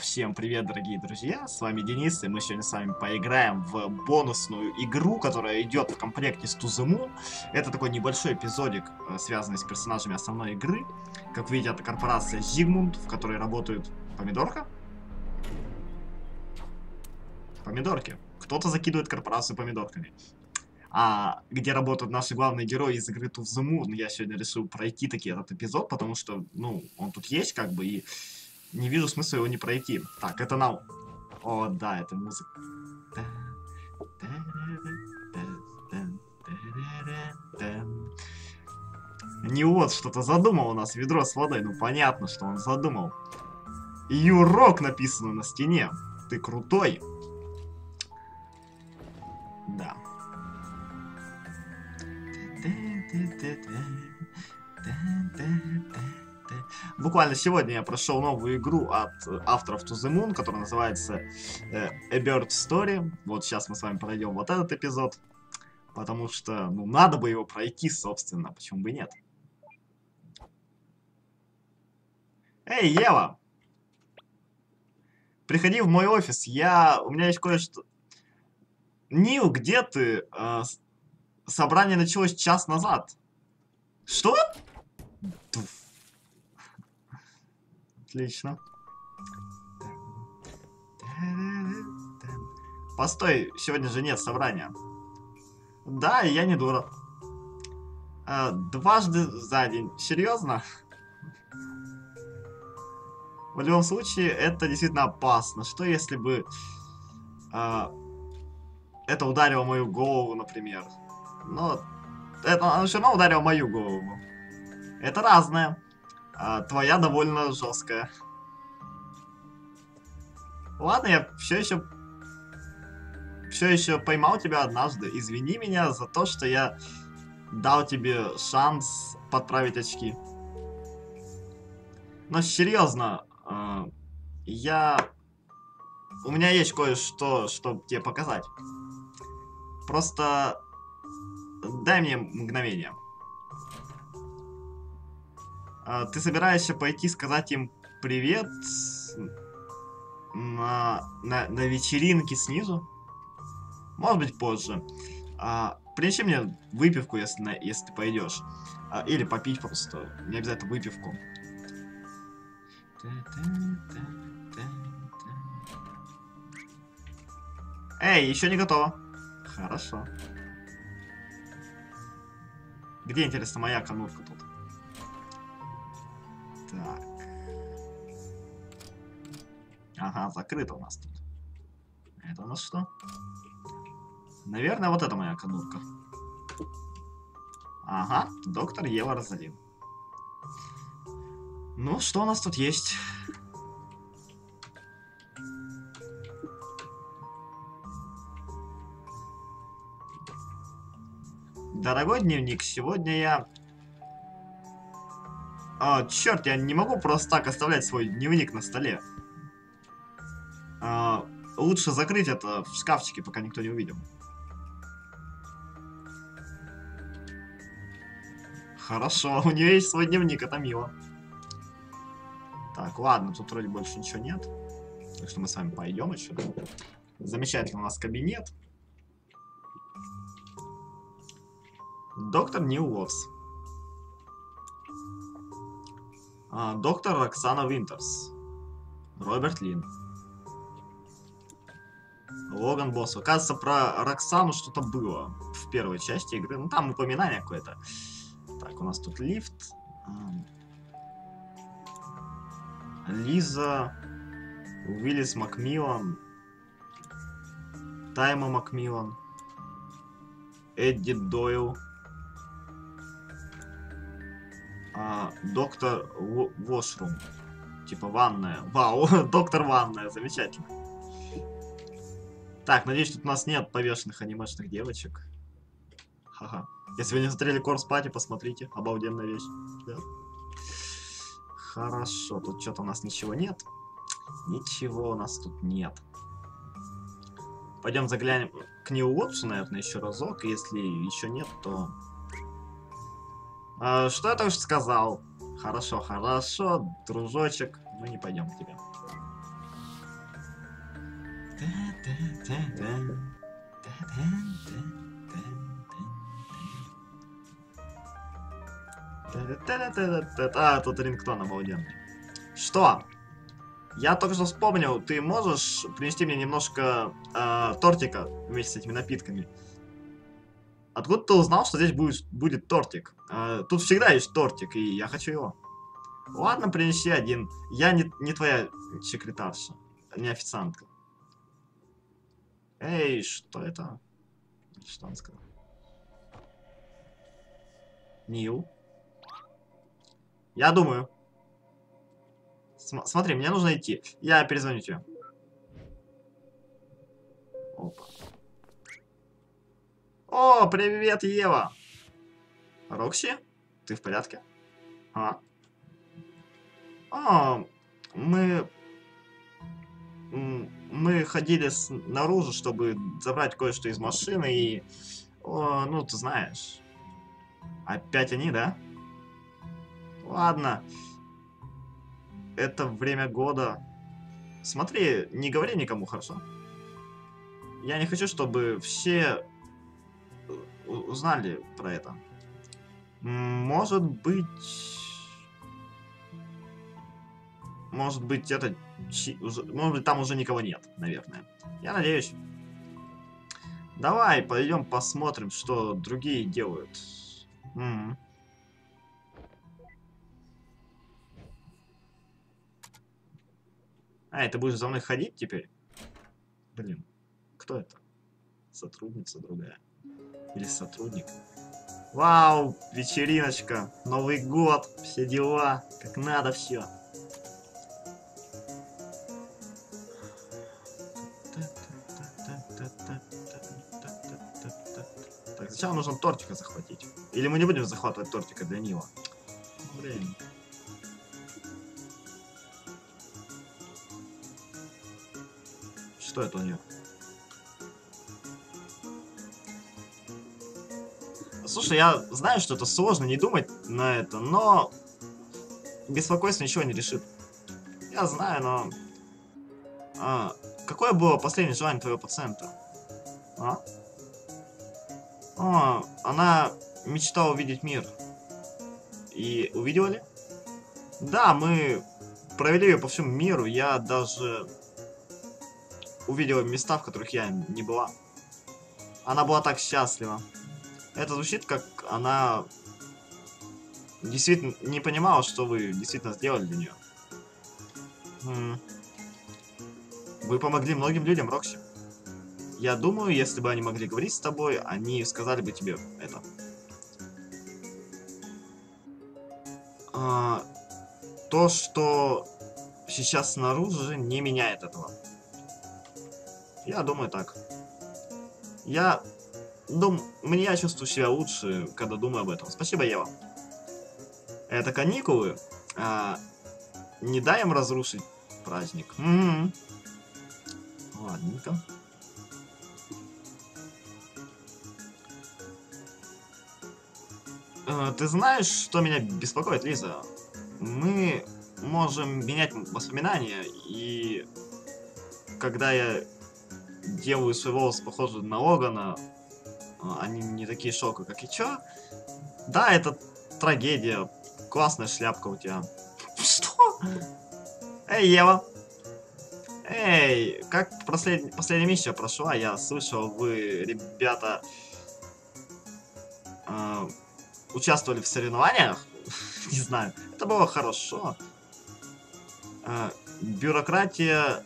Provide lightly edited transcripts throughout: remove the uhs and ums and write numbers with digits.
Всем привет, дорогие друзья, с вами Денис, и мы сегодня с вами поиграем в бонусную игру, которая идет в комплекте с To the Moon. Это такой небольшой эпизодик, связанный с персонажами основной игры. Как видите, это корпорация Зигмунд, в которой работают помидорка. Помидорки. Кто-то закидывает корпорацию помидорками. Где работают наши главные герои из игры To the Moon. Я сегодня решил пройти таки этот эпизод, потому что, ну, он тут есть, как бы, и не вижу смысла его не пройти. Так, это нам... О, да, это музыка. Нил Уоттс что-то задумал у нас, ведро с водой. Ну, понятно, что он задумал. Юрок написано на стене. Ты крутой. Да. Буквально сегодня я прошел новую игру от авторов To the Moon, которая называется A Bird Story. Вот сейчас мы с вами пройдем вот этот эпизод, потому что, ну, надо бы его пройти, собственно, почему бы и нет. Эй, Ева! Приходи в мой офис, у меня есть кое-что... Нил, где ты? Собрание началось час назад. Что? Дуф. Отлично. Постой, сегодня же нет собрания. Да, и я не дура. Дважды за день. Серьезно? В любом случае, это действительно опасно. Что если бы это ударило мою голову, например? Но это все равно ударило мою голову. Это разное. Твоя довольно жесткая. Ладно, я все еще поймал тебя однажды. Извини меня за то, что я дал тебе шанс подправить очки. Но серьезно, у меня есть кое-что, чтобы тебе показать. Просто дай мне мгновение. Ты собираешься пойти сказать им привет на вечеринке снизу? Может быть, позже. Принеси мне выпивку, если ты пойдешь. Или попить просто. Не обязательно выпивку. Эй, еще не готово. Хорошо. Где, интересно, моя конурка тут? Так. Ага, закрыто у нас тут. Это у нас что? Наверное, вот это моя конурка. Ага, доктор Ева Розалин. Ну, что у нас тут есть? Дорогой дневник, сегодня я... Черт, я не могу просто так оставлять свой дневник на столе. Лучше закрыть это в шкафчике, пока никто не увидел. Хорошо, у нее есть свой дневник, это мило. Так, ладно, тут вроде больше ничего нет. Так что мы с вами пойдем еще. Замечательно, у нас кабинет. Доктор Нил Уоттс. Доктор Роксана Винтерс. Роберт Лин. Логан Босс. Оказывается, про Роксану что-то было в первой части игры. Ну, там упоминание какое-то. Так, у нас тут лифт. Лиза. Уиллис Макмиллан. Тайма Макмиллан. Эдди Дойл. Доктор Вашрум. Типа ванная. Вау, доктор ванная, замечательно. Так, надеюсь, тут у нас нет повешенных анимешных девочек. Ха-ха. Если вы не смотрели Корс Пати, посмотрите. Обалденная вещь. Да. Хорошо, тут что-то у нас ничего нет. Ничего у нас тут нет. Пойдем заглянем к Нилу Уоттсу, наверное, еще разок. Если еще нет, то... Что я там уж сказал? Хорошо, хорошо, дружочек, мы не пойдем к тебе. А, тут рингтон обалденный. Что? Я только что вспомнил, ты можешь принести мне немножко тортика вместе с этими напитками? Откуда ты узнал, что здесь будет тортик? Тут всегда есть тортик, и я хочу его. Ладно, принеси один. Я не твоя секретарша, не официантка. Эй, что это? Что он сказал? Нил. Я думаю. Смотри, мне нужно идти. Я перезвоню тебе. Опа. О, привет, Ева. Рокси, ты в порядке? А? А, мы ходили наружу, чтобы забрать кое-что из машины и... О, ну, ты знаешь. Опять они, да? Ладно. Это время года. Смотри, не говори никому, хорошо? Я не хочу, чтобы все узнали про это. Может быть, это... Может быть, там уже никого нет, наверное. Я надеюсь. Давай, пойдем посмотрим, что другие делают. Ай, ты будешь за мной ходить теперь? Блин, кто это? Сотрудница другая. Или сотрудник? Вау, вечериночка, Новый год, все дела, как надо все. Так, сначала нужно тортика захватить. Или мы не будем захватывать тортика для Нила? Блин. Что это у нее? Слушай, я знаю, что это сложно, не думать на это, но беспокойство ничего не решит. Я знаю, но... А, какое было последнее желание твоего пациента? А? А, она мечтала увидеть мир. И увидела ли? Да, мы провели ее по всему миру, я даже... увидела места, в которых я не была. Она была так счастлива. Это звучит, как она действительно не понимала, что вы действительно сделали для нее. Вы помогли многим людям, Рокси. Я думаю, если бы они могли говорить с тобой, они сказали бы тебе это. А, то, что сейчас снаружи, не меняет этого. Я думаю так. Я чувствую себя лучше, когда думаю об этом. Спасибо, Ева. Это каникулы. А, не дай им разрушить праздник. Ладненько. А, ты знаешь, что меня беспокоит, Лиза? Мы можем менять воспоминания, и когда я делаю свой волос похожий на Логана, они не такие шока, как и чё. Да, это трагедия. Классная шляпка у тебя. Что? Эй, Ева. Эй, как последняя миссия прошла? Я слышал, вы, ребята, участвовали в соревнованиях? Не знаю. Это было хорошо. Бюрократия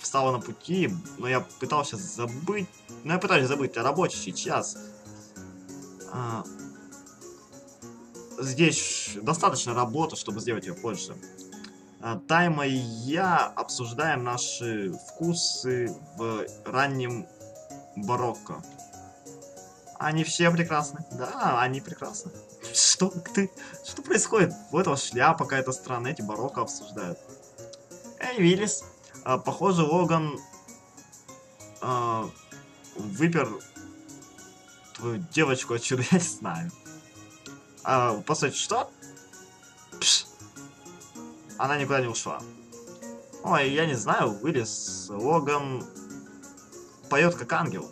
стала на пути, но я пытался забыть... рабочий сейчас. А... Здесь достаточно работы, чтобы сделать ее позже. А, Тайма и я обсуждаем наши вкусы в раннем барокко. Они все прекрасны. Да, они прекрасны. Что ты? Что происходит? У этого шляпа какая-то странная, эти барокко обсуждают. Эй, Уиллис. Похоже, Логан выпер твою девочку от чуда, я не знаю. По сути, что? Пш. Она никуда не ушла. Ой, я не знаю, Уиллис Логан поет как ангел.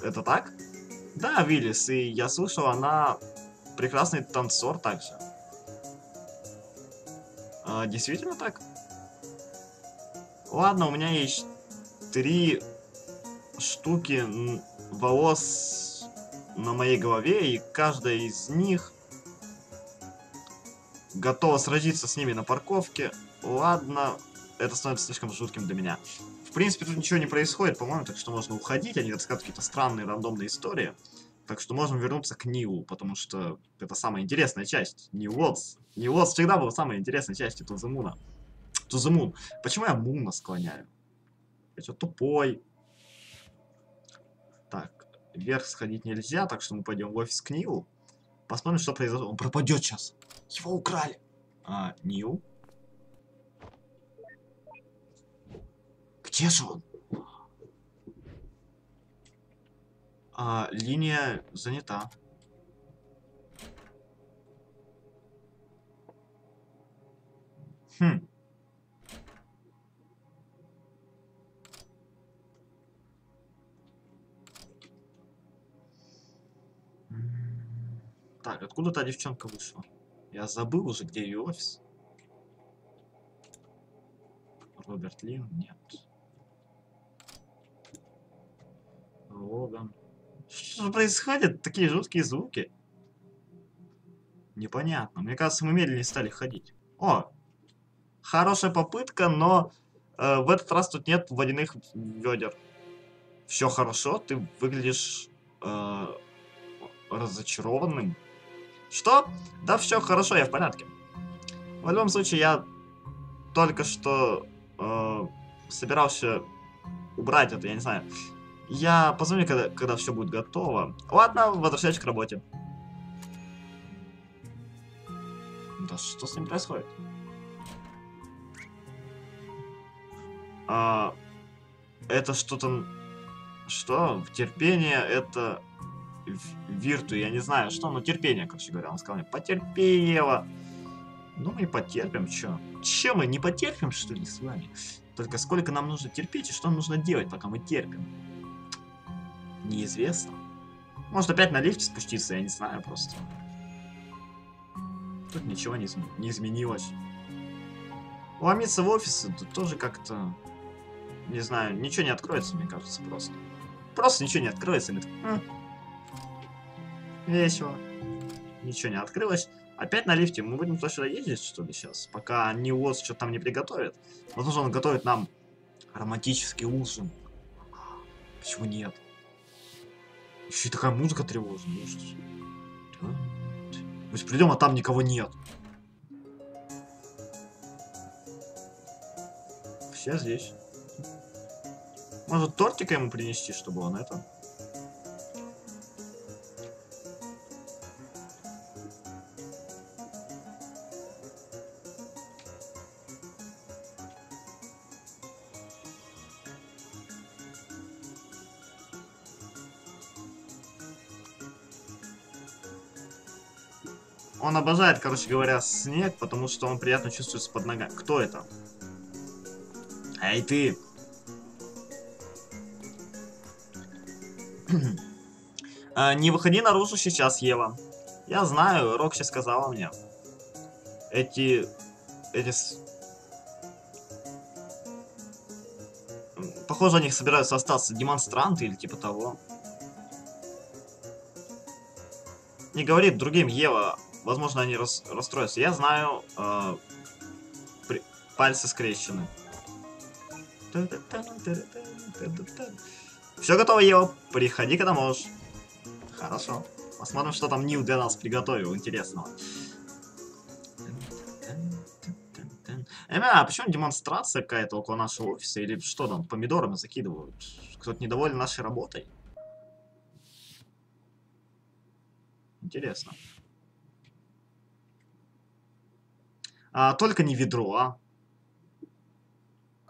Это так? Да, Уиллис, и я слышал, она прекрасный танцор также. А, действительно так? Ладно, у меня есть 3 штуки волос на моей голове, и каждая из них готова сразиться с ними на парковке. Ладно, это становится слишком жутким для меня. В принципе, тут ничего не происходит, по-моему, так что можно уходить, они рассказывают какие-то странные рандомные истории. Так что можем вернуться к Нилу, потому что это самая интересная часть. Нил Уоттс. Нил Уоттс всегда была самой интересной частью To the Moon. To the Moon. Почему я Муна склоняю? Я что, тупой? Так, вверх сходить нельзя, так что мы пойдем в офис к Нилу. Посмотрим, что произошло. Он пропадет сейчас. Его украли. А, Нил? Где же он? А, линия занята. Хм. Так, откуда та девчонка вышла? Я забыл уже, где ее офис. Роберт Лин? Нет. Логан. Что же происходит? Такие жуткие звуки. Непонятно. Мне кажется, мы медленнее стали ходить. О! Хорошая попытка, но в этот раз тут нет водяных ведер. Все хорошо, ты выглядишь разочарованным. Что? Да, все хорошо, я в порядке. В любом случае, я только что собирался убрать это, я не знаю. Я позвоню, когда все будет готово. Ладно, возвращаюсь к работе. Да что с ним происходит? А, это что-то... Что? Терпение, это... Вирту, я не знаю, что, но терпение, короче говоря. Он сказал мне, потерпи, Ева. Ну, мы потерпим, чё? Че, мы не потерпим, что ли, с вами? Только сколько нам нужно терпеть и что нужно делать, пока мы терпим? Неизвестно. Может опять на лифте спуститься, я не знаю просто. Тут ничего не изменилось. Ломиться в офисы тут тоже как-то... Не знаю, ничего не откроется, мне кажется, просто. Просто ничего не откроется. Весело. Ничего не открылось. Опять на лифте. Мы будем точно ездить, что ли, сейчас? Пока Нил Уоттс что-то там не приготовит. Возможно, он готовит нам романтический ужин. Почему нет? Еще и такая музыка тревожная. То есть придем, а там никого нет. Все здесь. Может, тортика ему принести, чтобы он это... Он обожает, короче говоря, снег, потому что он приятно чувствуется под ногами. Кто это? Эй, ты! Не выходи наружу сейчас, Ева. Я знаю, Рокси сказала мне. Похоже, они собираются остаться демонстранты или типа того. Не говори другим, Ева. Возможно, они расстроятся. Я знаю, пальцы скрещены. Все готово, Ева. Приходи, когда можешь. Хорошо. Посмотрим, что там Нил для нас приготовил интересного. А почему демонстрация какая-то около нашего офиса? Или что там, помидорами закидывают? Кто-то недоволен нашей работой? Интересно. А, только не ведро, а?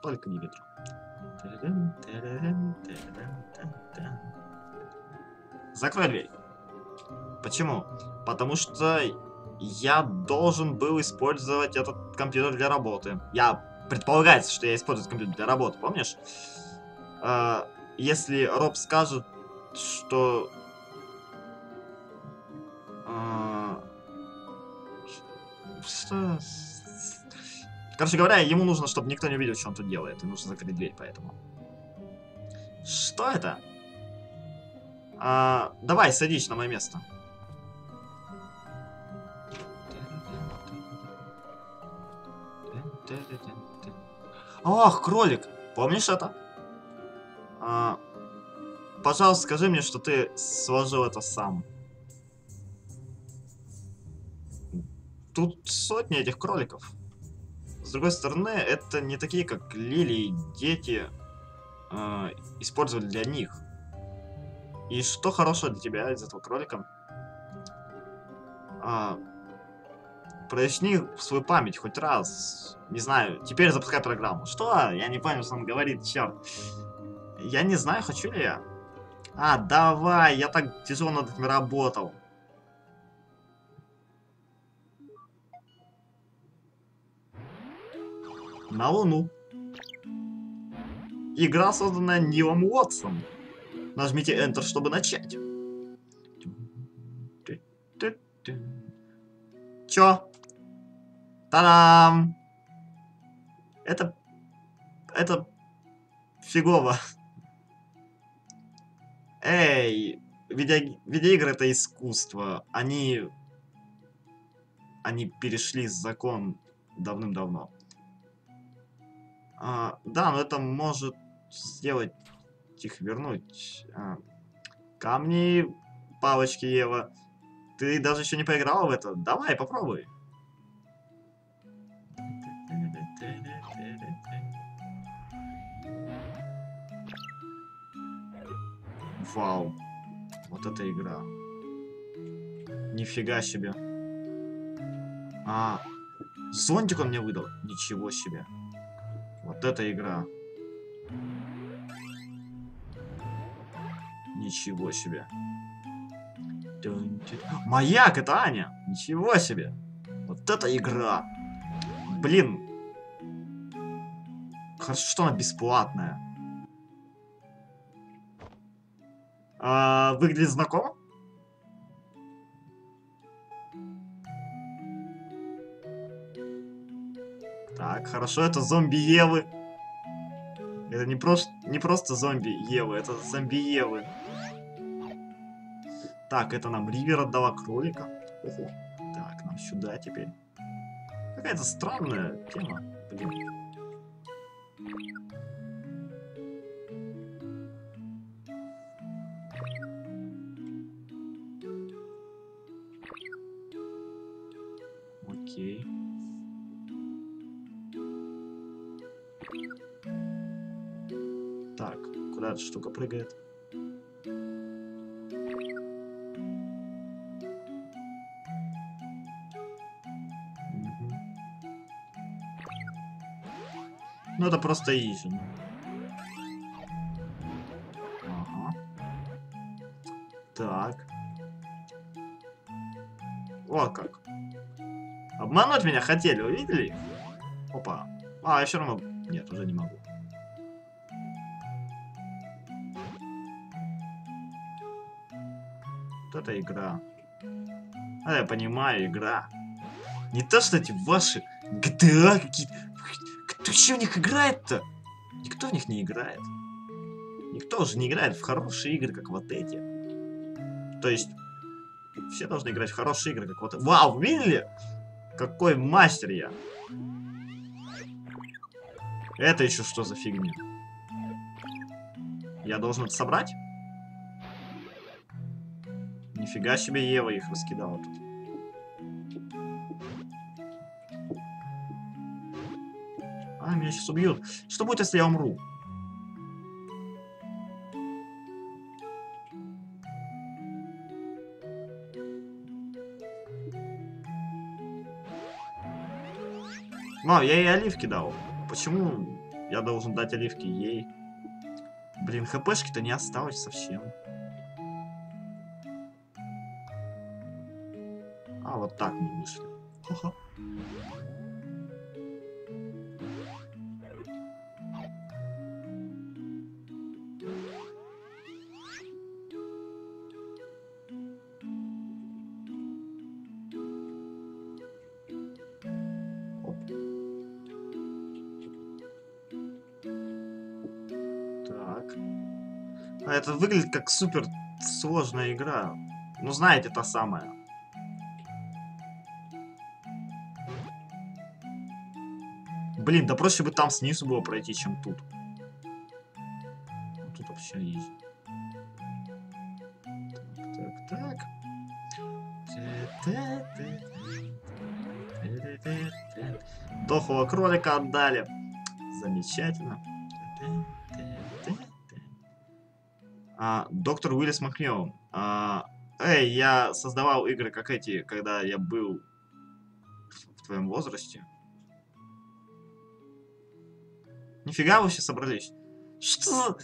Только не ведро. Закрой дверь. Почему? Потому что я должен был использовать этот компьютер для работы. Я предполагается, что я использую компьютер для работы, помнишь? Если Роб скажет, что... Короче говоря, ему нужно, чтобы никто не увидел, что он тут делает. Ему нужно закрыть дверь, поэтому... Что это? Давай, садись на мое место. Ох, кролик! Помнишь это? Пожалуйста, скажи мне, что ты сложил это сам. Тут сотни этих кроликов. С другой стороны, это не такие, как Лили и дети использовали для них. И что хорошего для тебя из этого кролика? Проясни свою память хоть раз. Не знаю, теперь запускай программу. Что? Я не понял, что он говорит, черт. Я не знаю, хочу ли я. Давай, я так тяжело над этим работал. На Луну. Игра, созданная Нилом Уоттсом. Нажмите Enter, чтобы начать. Чё? Та-дам! Это фигово. Эй, видеоигры — это искусство. Они перешли закон давным-давно. Да, но это может сделать их вернуть. Камни, палочки, Ева. Ты даже еще не поиграла в это? Давай, попробуй. Вау. Вот это игра. Нифига себе. Зонтик он мне выдал. Ничего себе. Вот эта игра. Ничего себе. Маяк, это Аня. Ничего себе. Вот это игра. Блин. Хорошо, что она бесплатная. Выглядит знакомо? Так, хорошо, это зомби Евы. Это не просто зомби Евы, это зомби Евы. Так, это нам Ривер отдала кролика. Ого. Так, нам сюда теперь. Какая-то странная тема. Блин. Окей. Так, куда эта штука прыгает? Ну это просто изи. Ага. Так. Вот как. Обмануть меня хотели, увидели? Опа. Я все равно... Нет, уже не могу. Вот это игра. Я понимаю, игра. Не то, что эти ваши GTA какие-то... Кто еще в них играет-то? Никто в них не играет. Никто уже не играет в хорошие игры, как вот эти. То есть, все должны играть в хорошие игры, как вот эти. Вау, видели? Какой мастер я. Это еще что за фигня? Я должен это собрать? Нифига себе, Ева их раскидала тут. Меня сейчас убьют. Что будет, если я умру? Я ей оливки дал. Почему я должен дать оливки ей? Блин, хпшки-то не осталось совсем. Вот так мы вышли. Это выглядит как супер сложная игра. Ну, знаете, та самая. Блин, да проще бы там снизу было пройти, чем тут. Тут вообще есть. Так. Дохлого кролика отдали. Замечательно. Доктор Уиллис Макмиллан. Эй, я создавал игры как эти, когда я был в твоем возрасте. Нифига вы все собрались. Что?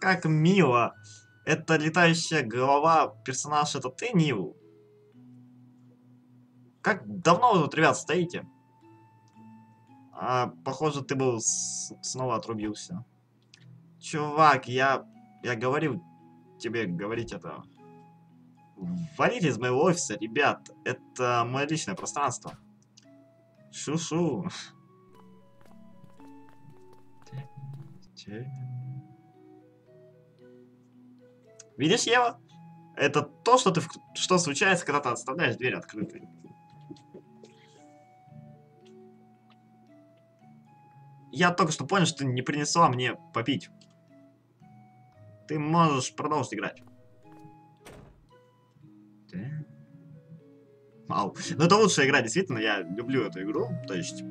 Как мило. Это летающая голова персонажа, это ты, Нил? Как давно вы тут, ребят, стоите? Похоже, ты был снова отрубился. Чувак, я говорил тебе говорить это. Валите из моего офиса, ребят. Это мое личное пространство. Шу-шу. Видишь, Ева? Это то, что что случается, когда ты оставляешь дверь открытой. Я только что понял, что ты не принесла мне попить. Ты можешь продолжить играть. Вау. Ну это лучшая игра, действительно, я люблю эту игру. То есть,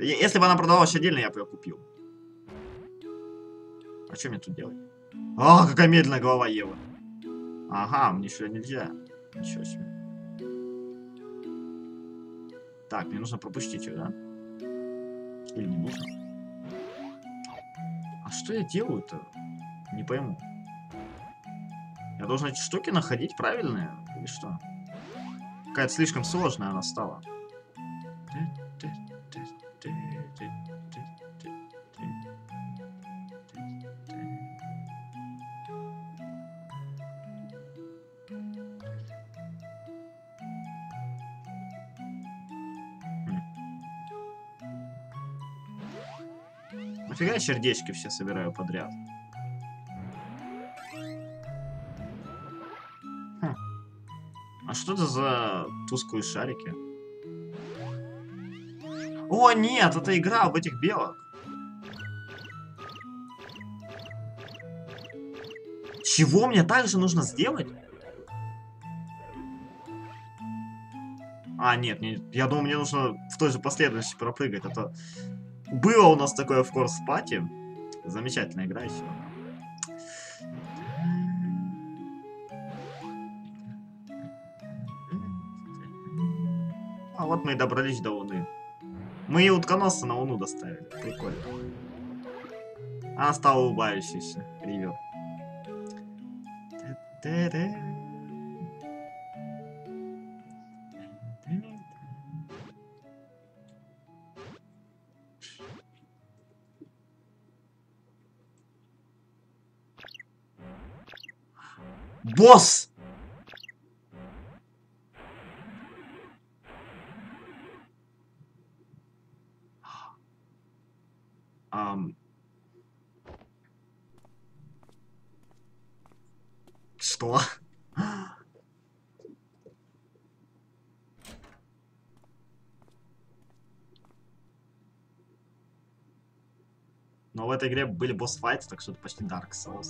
если бы она продавалась отдельно, я бы ее купил. А что мне тут делать? А, какая медленная голова Евы. Ага, мне еще нельзя. Ничего себе. Так, мне нужно пропустить ее, да? Или не нужно? А что я делаю-то? Не пойму. Я должен эти штуки находить правильные? Или что? Какая-то слишком сложная она стала. Нафига я сердечки все собираю подряд? Хм. А что это за тусклые шарики? О, нет, это игра об этих белок. Чего мне также нужно сделать? А, нет, я думал, мне нужно в той же последовательности пропрыгать, а то... Было у нас такое в Корс Пати. Замечательная игра еще. А вот мы и добрались до Луны. Мы и утконосца на Луну доставили. Прикольно. Она стала улыбающейся. Ривер. Босс! Что? Но в этой игре были босс-файты, так что это почти Dark Souls.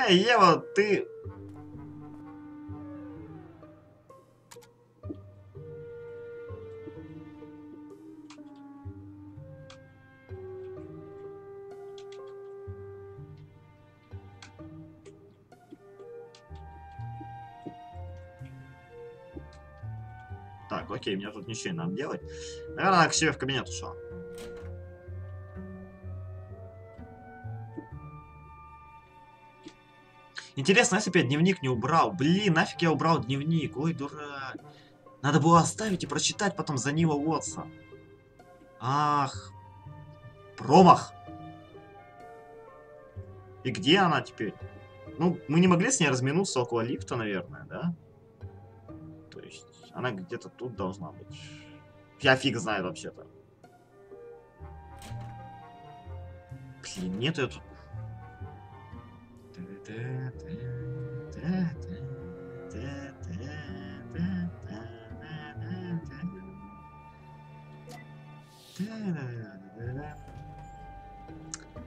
Эй, Ева, ты... Так, окей, мне тут ничего не надо делать. Наверное, она к себе в кабинет ушла. Интересно, если бы я дневник не убрал. Блин, нафиг я убрал дневник. Ой, дурак. Надо было оставить и прочитать потом за Нила Уоттса. Ах. Промах. И где она теперь? Ну, мы не могли с ней разминуться около лифта, наверное, да? То есть, она где-то тут должна быть. Я фиг знаю вообще-то. Блин, нет этого.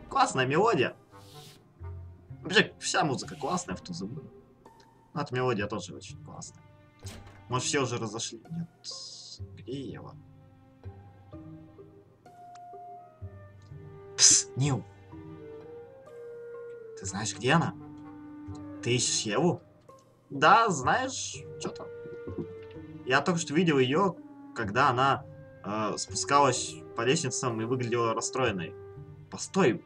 Классная мелодия. Вообще, вся музыка классная в To the Moon. Но эта мелодия тоже очень классная. Может, все уже разошли? Нет. Где Ева? Пс, Нил. Ты знаешь, где она? Ты ищешь Еву? Да, знаешь, что-то. Я только что видел ее, когда она спускалась по лестницам и выглядела расстроенной. Постой.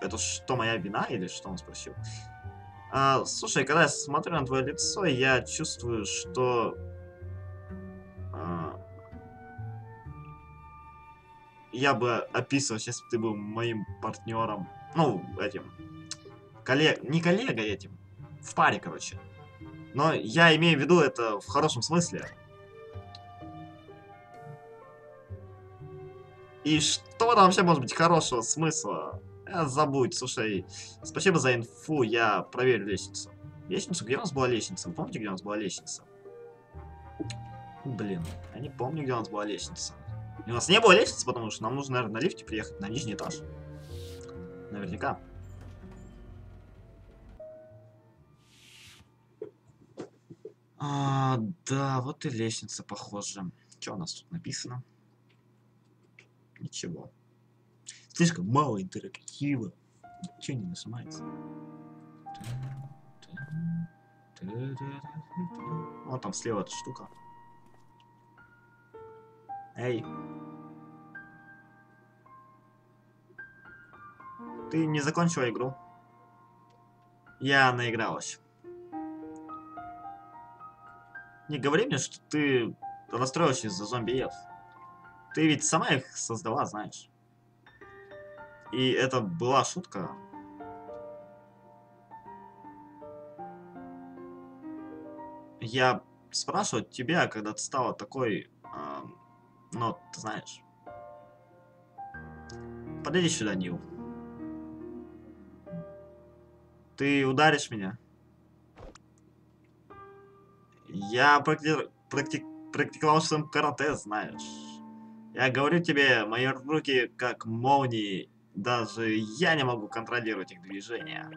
Это что, моя вина или что, он спросил? А, слушай, когда я смотрю на твое лицо, я чувствую, что... я бы описывал, если бы ты был моим партнером. Ну, этим... Не коллегой этим. В паре, короче. Но я имею в виду это в хорошем смысле. И что там вообще может быть хорошего смысла? Забудь, слушай. Спасибо за инфу, я проверю лестницу. Лестницу? Где у нас была лестница? Вы помните, где у нас была лестница? Блин, я не помню, где у нас была лестница. И у нас не было лестницы, потому что нам нужно, наверное, на лифте приехать на нижний этаж. Наверняка. А, да, вот и лестница, похоже. Что у нас тут написано? Ничего. Слишком мало интерактива. Ничего не нажимается. Вон там слева эта штука. Эй. Ты не закончила игру? Я наигралась. Не говори мне, что ты расстроилась из-за зомби-ев. Ты ведь сама их создала, знаешь. И это была шутка. Я спрашивал тебя, когда ты стала такой... но ты знаешь. Подойди сюда, Нил. Ты ударишь меня? Я практиковал в своем карате, знаешь. Я говорю тебе, мои руки как молнии. Даже я не могу контролировать их движения.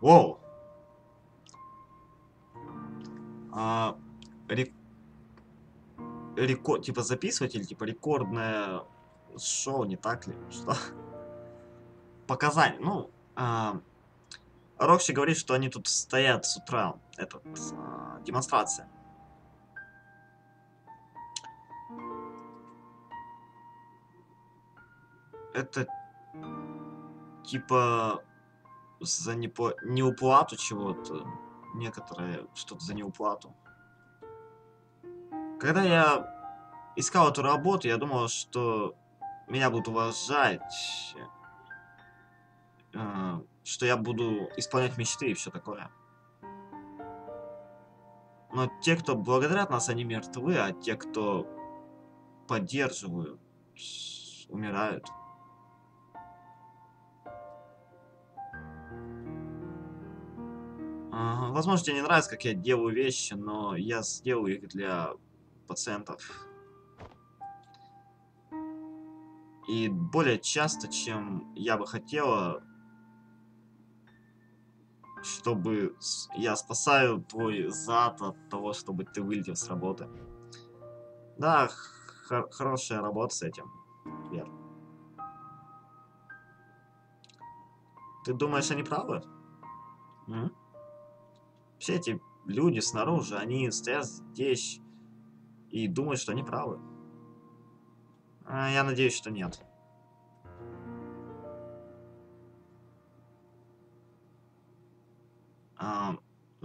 Воу. Типа записывать или типа рекордное шоу, не так ли? Что? Показания. Ну, Рокси говорит, что они тут стоят с утра. Это демонстрация. Это типа за неуплату чего-то. Некоторые что-то за неуплату. Когда я искал эту работу, я думал, что меня будут уважать. Что я буду исполнять мечты и все такое. Но те, кто благодарят нас, они мертвы, а те, кто поддерживают, умирают. Возможно, тебе не нравится, как я делаю вещи, но я сделаю их для пациентов. И более часто, чем я бы хотела... Чтобы я спасаю твой зад от того, чтобы ты вылетел с работы. Да, хорошая работа с этим. Вер. Ты думаешь, они правы? Все эти люди снаружи, они стоят здесь и думают, что они правы. А я надеюсь, что нет.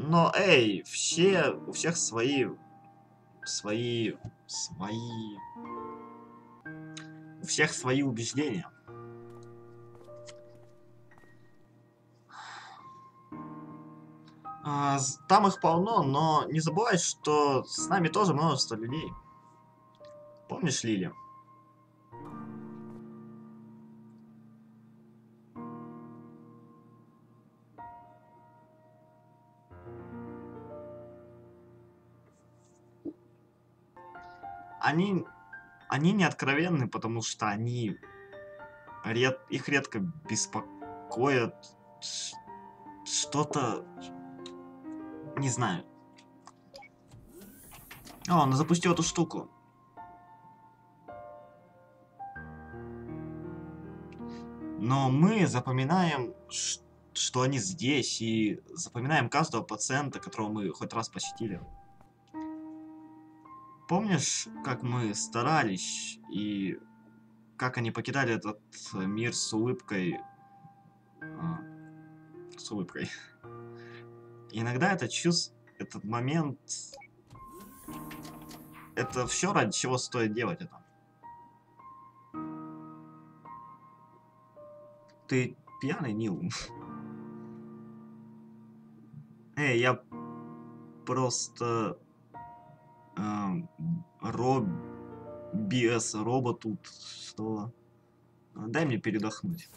Но, эй, все, у всех свои... У всех свои убеждения. Там их полно, но не забывай, что с нами тоже множество людей. Помнишь, Лили? Они не откровенны, потому что их редко беспокоит что-то, не знаю. О, он запустил эту штуку. Но мы запоминаем, что они здесь, и запоминаем каждого пациента, которого мы хоть раз посетили. Помнишь, как мы старались, и как они покидали этот мир с улыбкой? С улыбкой. Иногда этот момент... Это все, ради чего стоит делать это. Ты пьяный, Нил? Эй, я просто... Роба тут, что... Дай мне передохнуть.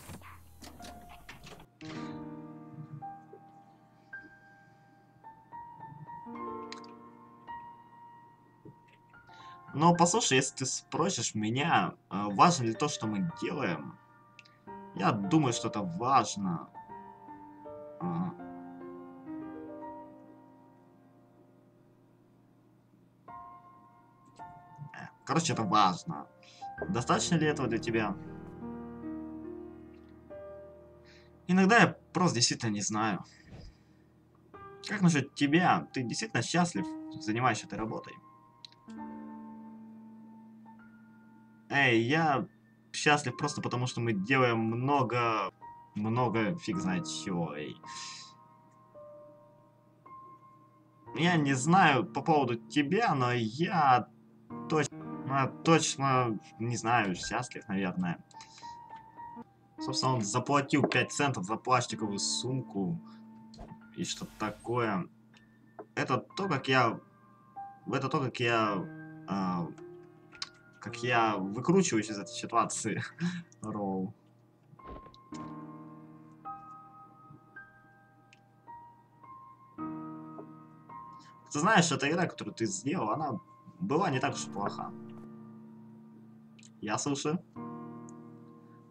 Но послушай, если ты спросишь меня, важно ли то, что мы делаем, я думаю, что это важно. Короче, это важно. Достаточно ли этого для тебя? Иногда я просто действительно не знаю. Как насчет тебя? Ты действительно счастлив, занимаешься этой работой? Эй, я счастлив просто потому, что мы делаем много фиг знает чего. Эй. Я не знаю по поводу тебя, но я точно... Точно, не знаю, счастлив, наверное. Собственно, он заплатил 5 центов за пластиковую сумку и что-то такое. Это то, как я выкручиваюсь из этой ситуации. Роу. Ты знаешь, эта игра, которую ты сделал, она была не так уж плоха. Я слушаю.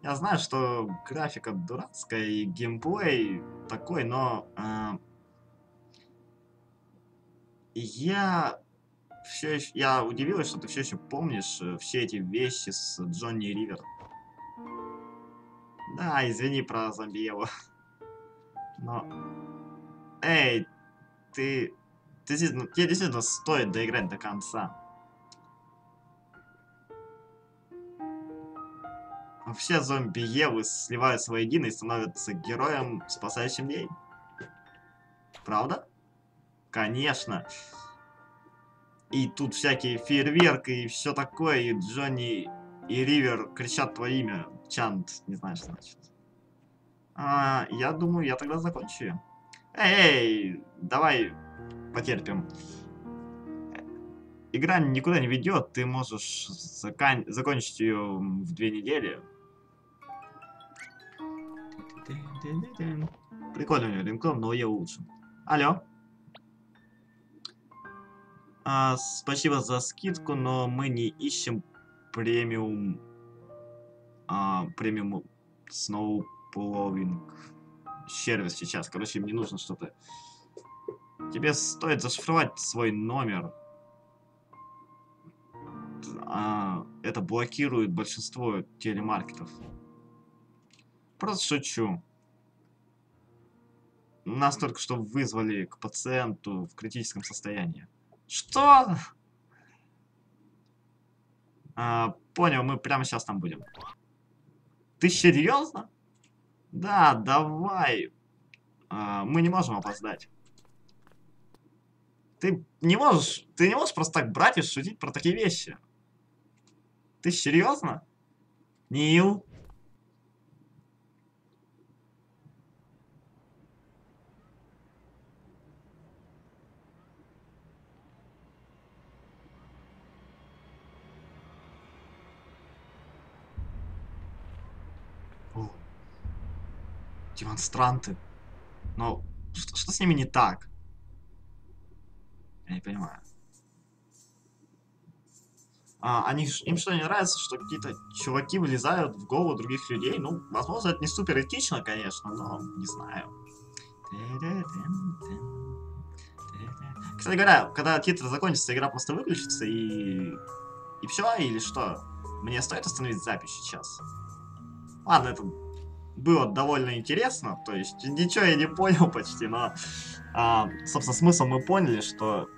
Я знаю, что графика дурацкая и геймплей такой, но... Я удивилась, что ты все еще помнишь все эти вещи с Джонни Ривер. Да, извини про зомби-еву. Но... Эй, тебе действительно стоит доиграть до конца. Все зомби-евы сливаются воедино и становятся героем, спасающим людей. Правда? Конечно. И тут всякие фейерверки и все такое, и Джонни и Ривер кричат твое имя. Чант, не знаю, что значит. Я думаю, я тогда закончу. Эй, давай потерпим. Игра никуда не ведет, ты можешь закончить ее в 2 недели. Прикольно у нее рингтон, но я лучше. Алло. Спасибо за скидку, но мы не ищем премиум... премиум сноупловинг сервис сейчас. Короче, мне нужно что-то. Тебе стоит зашифровать свой номер. Это блокирует большинство телемаркетов. Просто шучу. Нас только что вызвали к пациенту в критическом состоянии. Что? Понял, мы прямо сейчас там будем. Ты серьезно? Да, давай. Мы не можем опоздать. Ты не можешь просто так брать и шутить про такие вещи. Ты серьезно? Нил? О, демонстранты. Но что с ними не так? Я не понимаю. Им что, не нравится, что какие-то чуваки вылезают в голову других людей? Ну, возможно, это не супер этично, конечно, но не знаю. Кстати говоря, когда титры закончатся, игра просто выключится и все, или что? Мне стоит остановить запись сейчас? Ладно, это было довольно интересно, то есть ничего я не понял почти, но... собственно, смысл мы поняли, что...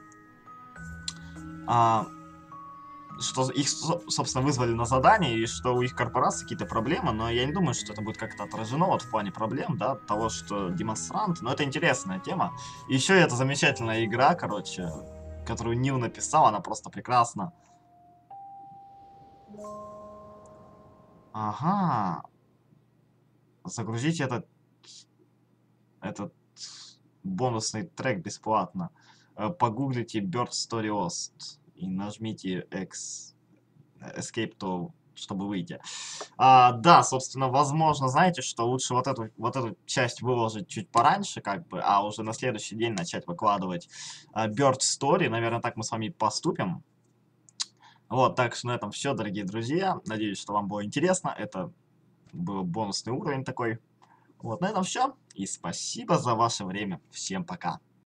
что их, собственно, вызвали на задание, и что у их корпорации какие-то проблемы, но я не думаю, что это будет как-то отражено вот в плане проблем, да, того, что демонстрант, но это интересная тема. И еще эта замечательная игра, короче, которую Нил написал, она просто прекрасна. Ага. Загрузите этот бонусный трек бесплатно. Погуглите Bird Story Host. И нажмите Escape, to, чтобы выйти. Да, собственно, возможно, знаете, что лучше вот эту часть выложить чуть пораньше, как бы, а уже на следующий день начать выкладывать Bird Story. Наверное, так мы с вами поступим. Вот, так что на этом все, дорогие друзья. Надеюсь, что вам было интересно. Это был бонусный уровень такой. Вот, на этом все. И спасибо за ваше время. Всем пока.